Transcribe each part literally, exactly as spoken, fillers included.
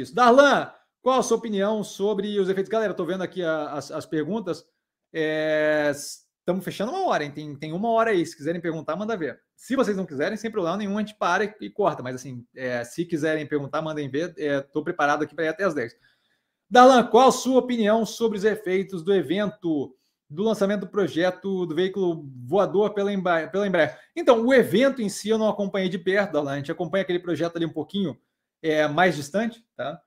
isso. Darlan, qual a sua opinião sobre os efeitos? Galera, estou vendo aqui as, as perguntas. É, estamos fechando uma hora, hein? Tem, tem uma hora aí. Se quiserem perguntar, manda ver. Se vocês não quiserem, sem problema nenhum, a gente para e, e corta. Mas, assim, é, se quiserem perguntar, mandem ver. Estou é, preparado aqui para ir até as dez. Darlan, qual a sua opinião sobre os efeitos do evento do lançamento do projeto do veículo voador pela Embraer? Pela Embraer? Então, o evento em si eu não acompanhei de perto, Darlan. A gente acompanha aquele projeto ali um pouquinho é, mais distante, tá?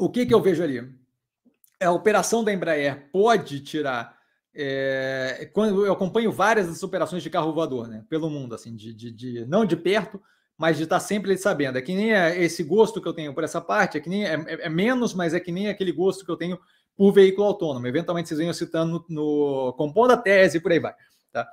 O que, que eu vejo ali? A operação da Embraer pode tirar... É, quando eu acompanho várias das operações de carro voador, né, pelo mundo, assim, de, de, de, não de perto, mas de estar sempre sabendo. É que nem esse gosto que eu tenho por essa parte, é, que nem, é, é menos, mas é que nem aquele gosto que eu tenho por veículo autônomo. Eventualmente vocês venham citando no, no compondo a tese e por aí vai. Tá?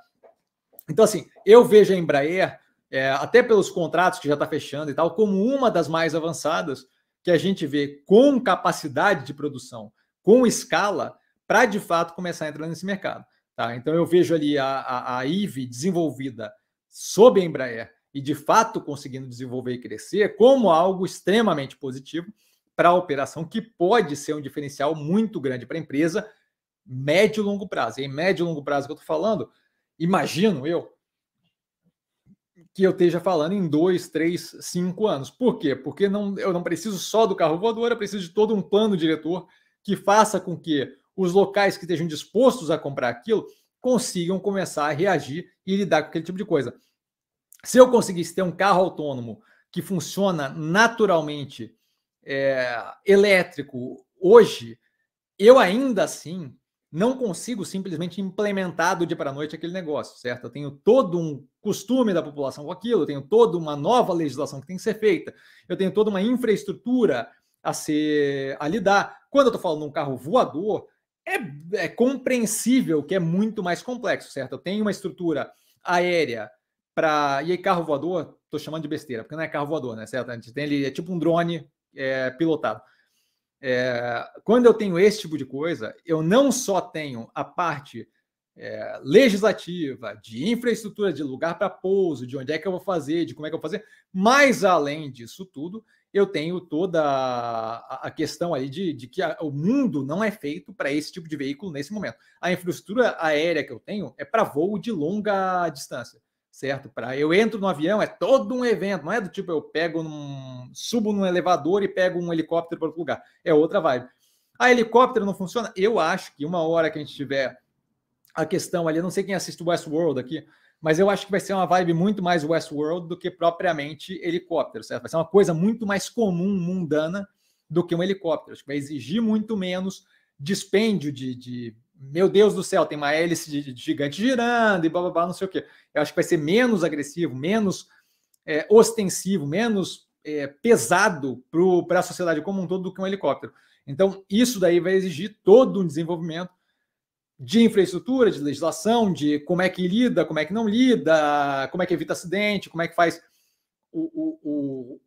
Então, assim, eu vejo a Embraer, é, até pelos contratos que já está fechando e tal, como uma das mais avançadas que a gente vê com capacidade de produção, com escala, para de fato começar a entrar nesse mercado. Tá? Então eu vejo ali a, a, a Eve desenvolvida sob a Embraer e de fato conseguindo desenvolver e crescer como algo extremamente positivo para a operação, que pode ser um diferencial muito grande para a empresa, médio e longo prazo. E em médio e longo prazo que eu estou falando, imagino eu, que eu esteja falando em dois, três, cinco anos. Por quê? Porque não, eu não preciso só do carro voador, eu preciso de todo um plano diretor que faça com que os locais que estejam dispostos a comprar aquilo consigam começar a reagir e lidar com aquele tipo de coisa. Se eu conseguisse ter um carro autônomo que funciona naturalmente é, elétrico hoje, eu ainda assim não consigo simplesmente implementar do dia para a noite aquele negócio, certo? Eu tenho todo um costume da população com aquilo, eu tenho toda uma nova legislação que tem que ser feita, eu tenho toda uma infraestrutura a, ser, a lidar. Quando eu estou falando de um carro voador, é, é compreensível que é muito mais complexo, certo? Eu tenho uma estrutura aérea para... E aí carro voador, estou chamando de besteira, porque não é carro voador, né? Certo? A gente tem ali, é tipo um drone é, pilotado. É, quando eu tenho esse tipo de coisa, eu não só tenho a parte é, legislativa, de infraestrutura, de lugar para pouso, de onde é que eu vou fazer, de como é que eu vou fazer, mas além disso tudo, eu tenho toda a, a questão ali de, de que a, o mundo não é feito para esse tipo de veículo nesse momento. A infraestrutura aérea que eu tenho é para voo de longa distância, certo? Pra, eu entro no avião, é todo um evento, não é do tipo eu pego num, subo num elevador e pego um helicóptero para outro lugar, é outra vibe. A helicóptero não funciona? Eu acho que uma hora que a gente tiver a questão ali, eu não sei quem assiste o Westworld aqui, mas eu acho que vai ser uma vibe muito mais Westworld do que propriamente helicóptero, certo? Vai ser uma coisa muito mais comum, mundana, do que um helicóptero. Acho que vai exigir muito menos dispêndio de... de meu Deus do céu, tem uma hélice de gigante girando e blá, blá, blá, não sei o quê. Eu acho que vai ser menos agressivo, menos é, ostensivo, menos é, pesado para a sociedade como um todo do que um helicóptero. Então, isso daí vai exigir todo um desenvolvimento de infraestrutura, de legislação, de como é que lida, como é que não lida, como é que evita acidente, como é que faz o, o, o,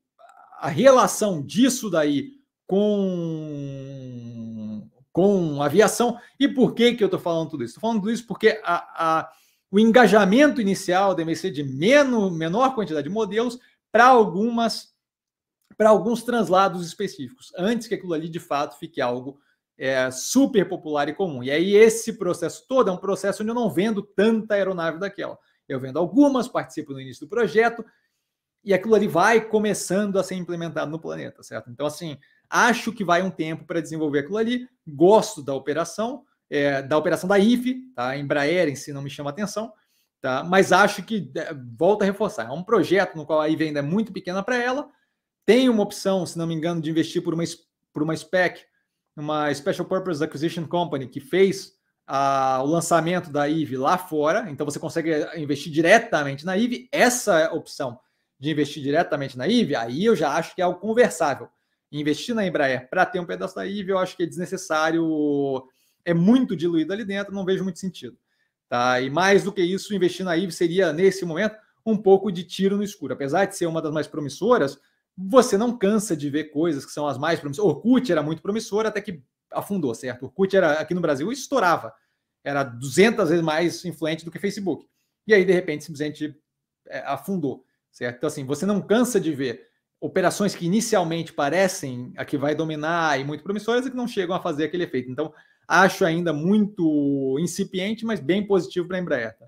a relação disso daí com... com aviação. E por que, que eu estou falando tudo isso? Estou falando tudo isso porque a, a, o engajamento inicial deve ser de menos, menor quantidade de modelos para algumas para alguns translados específicos, antes que aquilo ali, de fato, fique algo é, super popular e comum. E aí esse processo todo é um processo onde eu não vendo tanta aeronave daquela. Eu vendo algumas, participo no início do projeto, e aquilo ali vai começando a ser implementado no planeta, certo? Então, assim... Acho que vai um tempo para desenvolver aquilo ali. Gosto da operação, é, da operação da I F E, tá? A Embraer em si não me chama atenção, tá? Mas acho que, volta a reforçar, é um projeto no qual a I V E ainda é muito pequena para ela. Tem uma opção, se não me engano, de investir por uma, por uma S P E C, uma Special Purpose Acquisition Company, que fez a, o lançamento da I V E lá fora. Então você consegue investir diretamente na I V E. Essa opção de investir diretamente na I V E, aí eu já acho que é algo conversável. Investir na Embraer para ter um pedaço da I V E, eu acho que é desnecessário, é muito diluído ali dentro, não vejo muito sentido. Tá? E mais do que isso, investir na I V E seria, nesse momento, um pouco de tiro no escuro. Apesar de ser uma das mais promissoras, você não cansa de ver coisas que são as mais promissoras. Orkut era muito promissora até que afundou, certo? Orkut era, aqui no Brasil, estourava. Era duzentas vezes mais influente do que Facebook. E aí, de repente, simplesmente é, afundou, certo? Então, assim, você não cansa de ver operações que inicialmente parecem a que vai dominar e muito promissoras e que não chegam a fazer aquele efeito. Então, acho ainda muito incipiente, mas bem positivo para a Embraer. Tá?